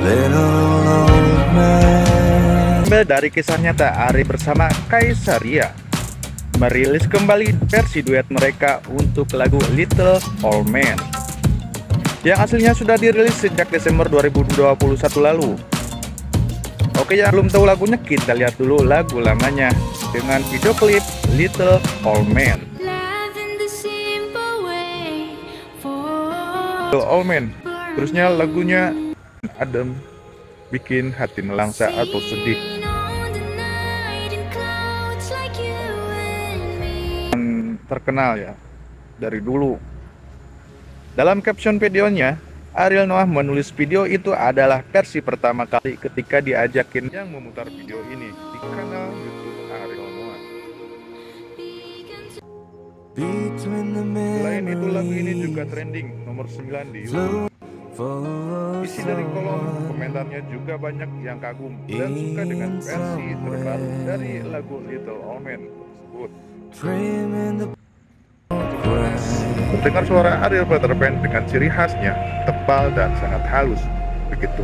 Little Old Man. Dari kisah nyata Ariel bersama Caessaria merilis kembali versi duet mereka untuk lagu Little Old Man yang aslinya sudah dirilis sejak Desember 2021 lalu. Oke, yang belum tahu lagunya, kita lihat dulu lagu lamanya dengan video klip Little Old Man. Little Old Man, terusnya lagunya adem, bikin hati melangsa atau sedih. Terkenal ya, dari dulu. Dalam caption videonya, Ariel Noah menulis video itu adalah versi pertama kali ketika diajakin yang memutar video ini di kanal YouTube Ariel Noah. Selain itu, lagu ini juga trending nomor 9 di YouTube. Isi dari kolom komentarnya juga banyak yang kagum dan suka dengan versi terbaru dari lagu Little Old Man tersebut. Dengar suara Ariel Peterpan dengan ciri khasnya, tebal dan sangat halus, begitu.